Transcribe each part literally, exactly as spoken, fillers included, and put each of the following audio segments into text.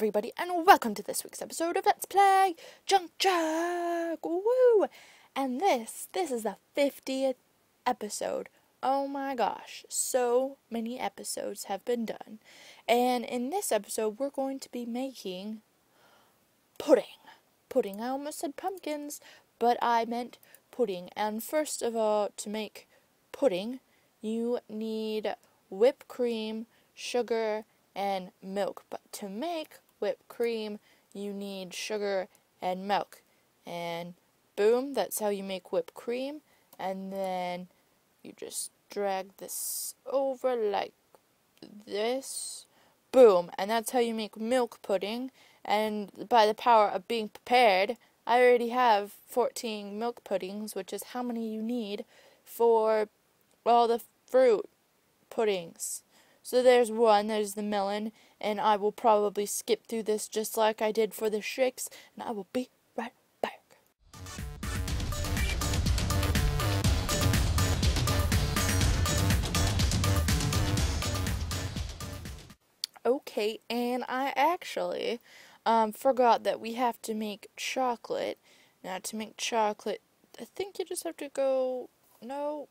everybody, and welcome to this week's episode of Let's Play Junk Jack! Woo! And this, this is the fiftieth episode. Oh my gosh, so many episodes have been done. And in this episode, we're going to be making pudding. Pudding, I almost said pumpkins, but I meant pudding. And first of all, to make pudding, you need whipped cream, sugar, and milk. But to make whipped cream, you need sugar and milk. And boom, that's how you make whipped cream. And then you just drag this over like this. Boom, and that's how you make milk pudding. And by the power of being prepared, I already have fourteen milk puddings, which is how many you need for all the fruit puddings. So there's one, there's the melon, and I will probably skip through this just like I did for the shakes, and I will be right back. Okay, and I actually um, forgot that we have to make chocolate. Now to make chocolate, I think you just have to go, no,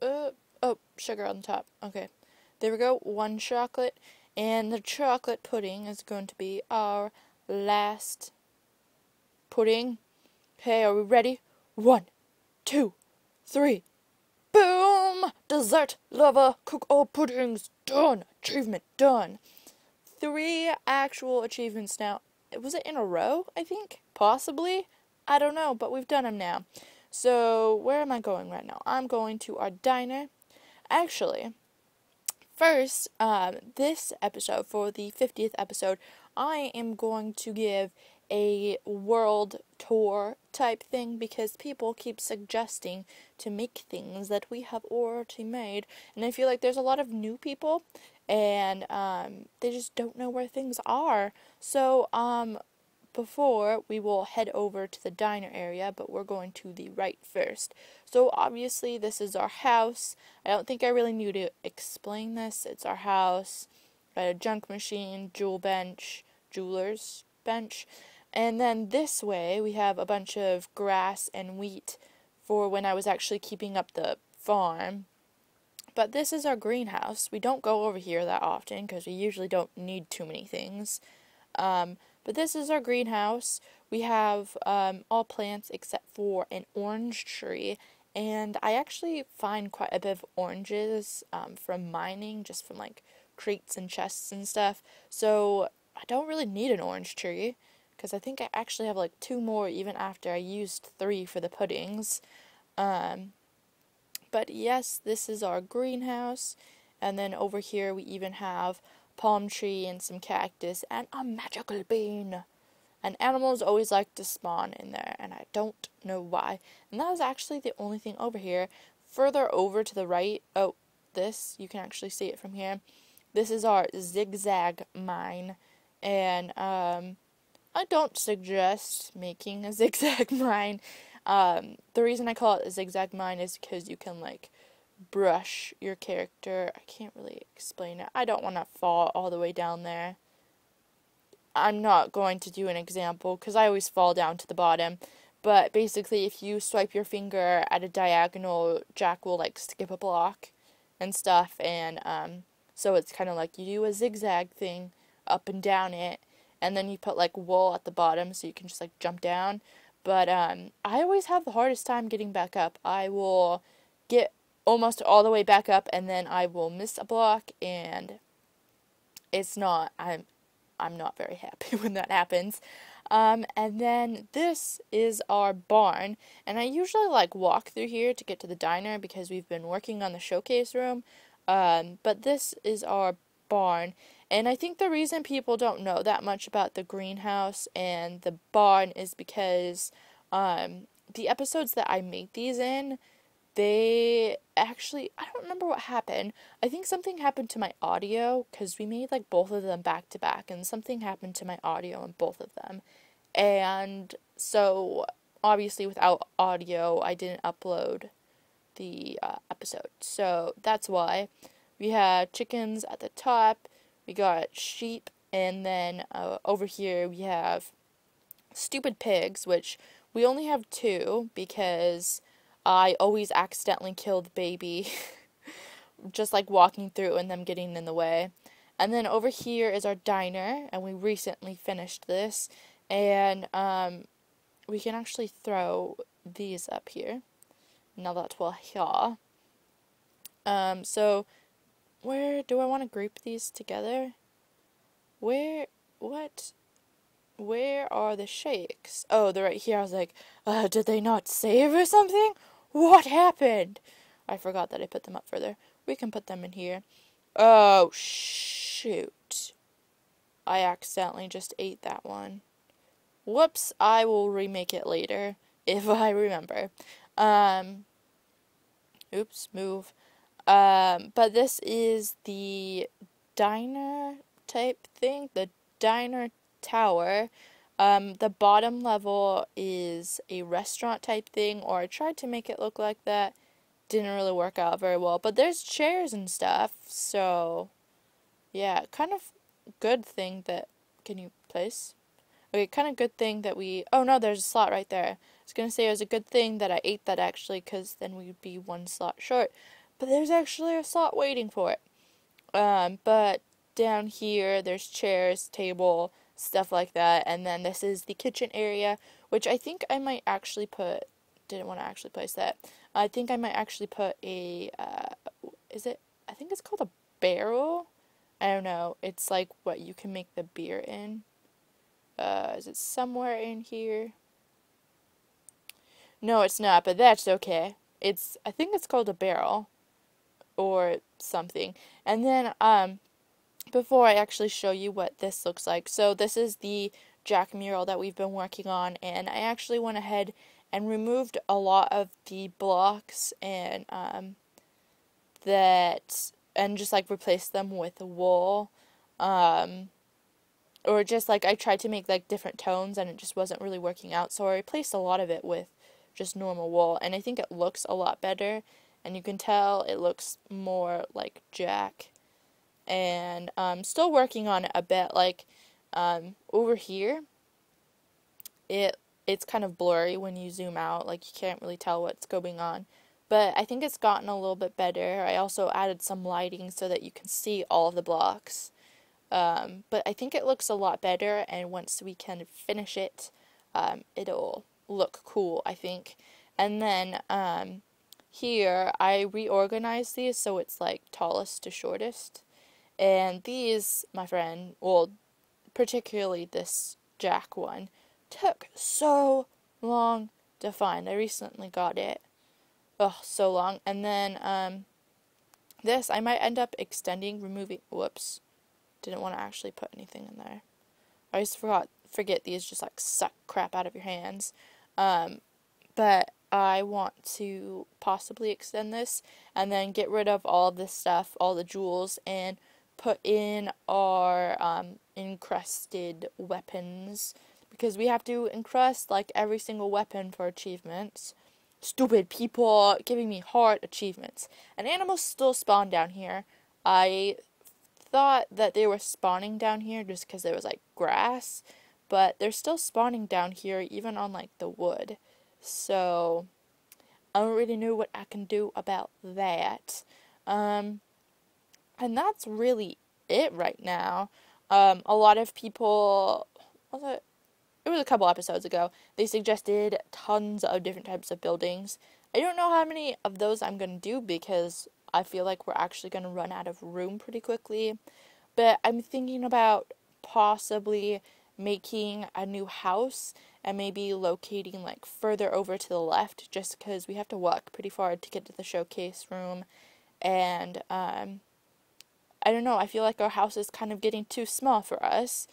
uh, oh, sugar on top, okay. There we go, one chocolate, and the chocolate pudding is going to be our last pudding. Hey, are we ready? One, two, three, boom! Dessert, lava, cook all puddings, done! Achievement, done! Three actual achievements now. Was it in a row, I think? Possibly? I don't know, but we've done them now. So, where am I going right now? I'm going to our diner. Actually, first, um, this episode, for the fiftieth episode, I am going to give a world tour type thing because people keep suggesting to make things that we have already made. And I feel like there's a lot of new people and um, they just don't know where things are. So um, before, we will head over to the diner area, but we're going to the right first. So obviously this is our house. I don't think I really need to explain this. It's our house. Got a junk machine, jewel bench, jeweler's bench. And then this way we have a bunch of grass and wheat for when I was actually keeping up the farm. But this is our greenhouse. We don't go over here that often because we usually don't need too many things. Um... But this is our greenhouse. We have um, all plants except for an orange tree. And I actually find quite a bit of oranges um, from mining, just from like crates and chests and stuff. So I don't really need an orange tree because I think I actually have like two more even after I used three for the puddings. Um, but yes, this is our greenhouse. And then over here we even have palm tree and some cactus and a magical bean, and animals always like to spawn in there and I don't know why. And that was actually the only thing over here. Further over to the right, oh, this, you can actually see it from here, this is our zigzag mine. And um I don't suggest making a zigzag mine. Um the reason I call it a zigzag mine is because you can like brush your character. I can't really explain it. I don't want to fall all the way down there. I'm not going to do an example because I always fall down to the bottom. But basically, if you swipe your finger at a diagonal, Jack will like skip a block and stuff. And um, so it's kind of like you do a zigzag thing up and down it, and then you put like wool at the bottom so you can just like jump down. But um, I always have the hardest time getting back up. I will get almost all the way back up and then I will miss a block, and it's not, I'm I'm not very happy when that happens. Um, and then this is our barn, and I usually like walk through here to get to the diner because we've been working on the showcase room. Um, but this is our barn, and I think the reason people don't know that much about the greenhouse and the barn is because um, the episodes that I make these in, they actually, I don't remember what happened. I think something happened to my audio because we made like both of them back to back, and something happened to my audio in both of them. And so obviously without audio, I didn't upload the uh, episode. So that's why we had chickens at the top. We got sheep And then uh, over here we have stupid pigs, which we only have two because I always accidentally kill the baby just like walking through and them getting in the way. And then over here is our diner, and we recently finished this, and um, we can actually throw these up here. Now that will here. Um, so where do I want to group these together? Where, what, where are the shakes? Oh, they're right here. I was like, uh, did they not save or something? What happened? I forgot that I put them up further. We can put them in here. Oh, shoot. I accidentally just ate that one. Whoops, I will remake it later, if I remember. Um, oops, move. Um, but this is the diner type thing, the diner tower. Um, the bottom level is a restaurant type thing, or I tried to make it look like that. Didn't really work out very well, but there's chairs and stuff, so yeah, kind of good thing that, can you place? Okay, kind of good thing that we, oh no, there's a slot right there. I was gonna say it was a good thing that I ate that actually, because then we'd be one slot short, but there's actually a slot waiting for it. Um, but down here, there's chairs, table, stuff like that, and then this is the kitchen area, which I think I might actually put, didn't want to actually place that. I think I might actually put a, uh, is it, I think it's called a barrel? I don't know. It's like what you can make the beer in. Uh, is it somewhere in here? No, it's not, but that's okay. It's, I think it's called a barrel or something. And then, um, before I actually show you what this looks like. So this is the Jack mural that we've been working on, and I actually went ahead and removed a lot of the blocks and um, that, and just like replaced them with wool, um, or just like I tried to make like different tones and it just wasn't really working out, so I replaced a lot of it with just normal wool, and I think it looks a lot better, and you can tell it looks more like Jack. And I'm still working on it a bit, like um, over here, it. It's kind of blurry when you zoom out, like you can't really tell what's going on, but I think it's gotten a little bit better. I also added some lighting so that you can see all of the blocks, um, but I think it looks a lot better, and once we can finish it, um, it'll look cool, I think. And then um, here I reorganized these so it's like tallest to shortest, and these, my friend, well, particularly this Jack one, took so long to find. I recently got it. Oh, so long. And then um, this, I might end up extending, removing, whoops, didn't want to actually put anything in there. I always forgot, forget these just like suck crap out of your hands. Um, but I want to possibly extend this and then get rid of all of this stuff, all the jewels, and put in our um, encrusted weapons, because we have to encrust like every single weapon for achievements. Stupid people giving me hard achievements. And animals still spawn down here. I thought that they were spawning down here just because there was like grass, but they're still spawning down here even on like the wood. So I don't really know what I can do about that. Um, and that's really it right now. Um, a lot of people, was it? It was a couple episodes ago, they suggested tons of different types of buildings. I don't know how many of those I'm going to do because I feel like we're actually going to run out of room pretty quickly. But I'm thinking about possibly making a new house and maybe locating like further over to the left, just because we have to walk pretty far to get to the showcase room. And um, I don't know, I feel like our house is kind of getting too small for us.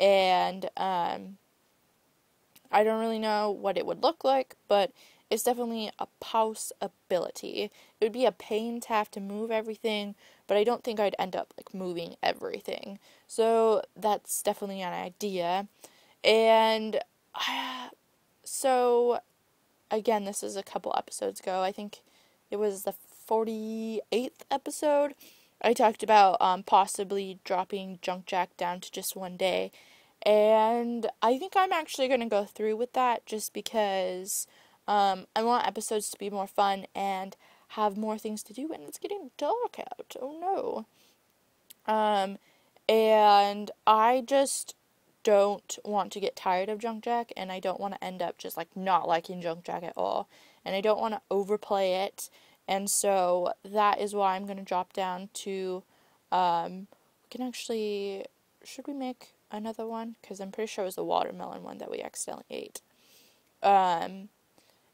And um... I don't really know what it would look like, but it's definitely a possibility. It would be a pain to have to move everything, but I don't think I'd end up like moving everything. So that's definitely an idea. And uh, so, again, this is a couple episodes ago. I think it was the forty-eighth episode. I talked about um, possibly dropping Junk Jack down to just one day. And I think I'm actually going to go through with that just because um, I want episodes to be more fun and have more things to do. And it's getting dark out. Oh, no. Um, and I just don't want to get tired of Junk Jack. And I don't want to end up just, like, not liking Junk Jack at all. And I don't want to overplay it. And so that is why I'm going to drop down to, um, we can actually, should we make another one? Because I'm pretty sure it was the watermelon one that we accidentally ate. Um,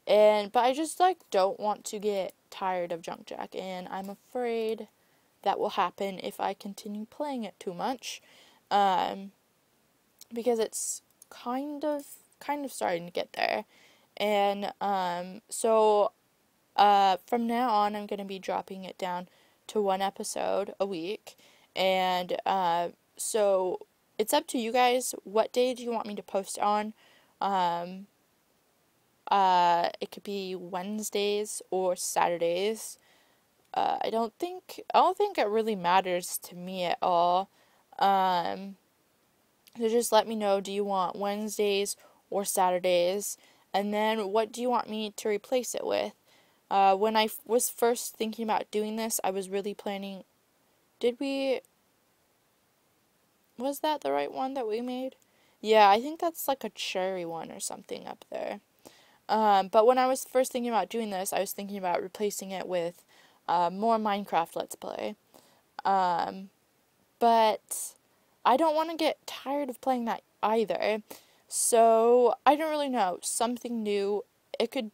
and, but I just, like, don't want to get tired of Junk Jack, and I'm afraid that will happen if I continue playing it too much, um, because it's kind of, kind of starting to get there, and, um, so, uh, from now on, I'm going to be dropping it down to one episode a week, and, uh, so, it's up to you guys. What day do you want me to post on? Um, uh, it could be Wednesdays or Saturdays. Uh, I don't think, I don't think it really matters to me at all. Um, so just let me know, do you want Wednesdays or Saturdays? And then what do you want me to replace it with? Uh, when I f- was first thinking about doing this, I was really planning, did we... Was that the right one that we made? Yeah, I think that's like a cherry one or something up there. Um, but when I was first thinking about doing this, I was thinking about replacing it with uh, more Minecraft Let's Play. Um, but I don't want to get tired of playing that either. So I don't really know. Something new. It could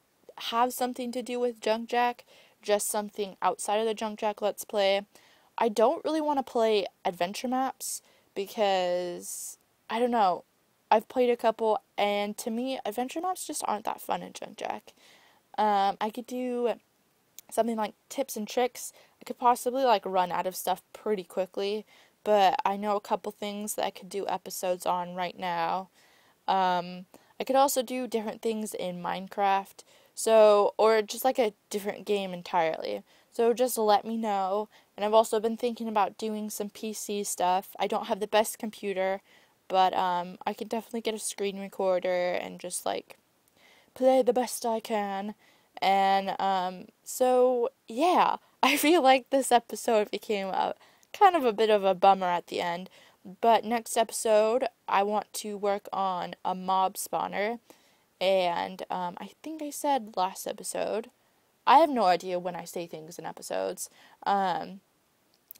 have something to do with Junk Jack. Just something outside of the Junk Jack Let's Play. I don't really want to play adventure maps. Because, I don't know, I've played a couple, and to me, adventure maps just aren't that fun in Junk Jack. Um, I could do something like tips and tricks. I could possibly, like, run out of stuff pretty quickly, but I know a couple things that I could do episodes on right now. Um, I could also do different things in Minecraft, so, or just, like, a different game entirely. So just let me know, and I've also been thinking about doing some P C stuff. I don't have the best computer, but um, I can definitely get a screen recorder and just, like, play the best I can. And um, so, yeah, I feel like this episode became a, kind of a bit of a bummer at the end. But next episode, I want to work on a mob spawner, and um, I think I said last episode... I have no idea when I say things in episodes, um,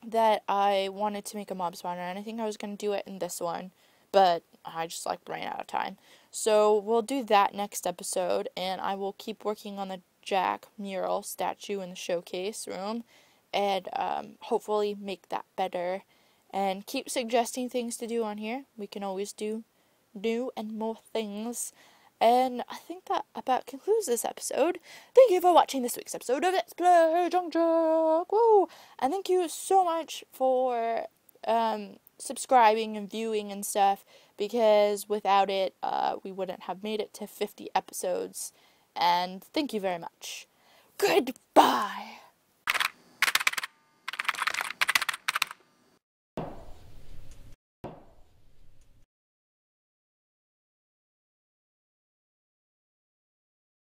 that I wanted to make a mob spawner, and I think I was going to do it in this one, but I just, like, ran out of time. So we'll do that next episode, and I will keep working on the Jack mural statue in the showcase room, and um, hopefully make that better, and keep suggesting things to do on here. We can always do new and more things. And I think that about concludes this episode. Thank you for watching this week's episode of Let's Play Junk Jack. Woo! And thank you so much for um, subscribing and viewing and stuff. Because without it, uh, we wouldn't have made it to fifty episodes. And thank you very much. Goodbye!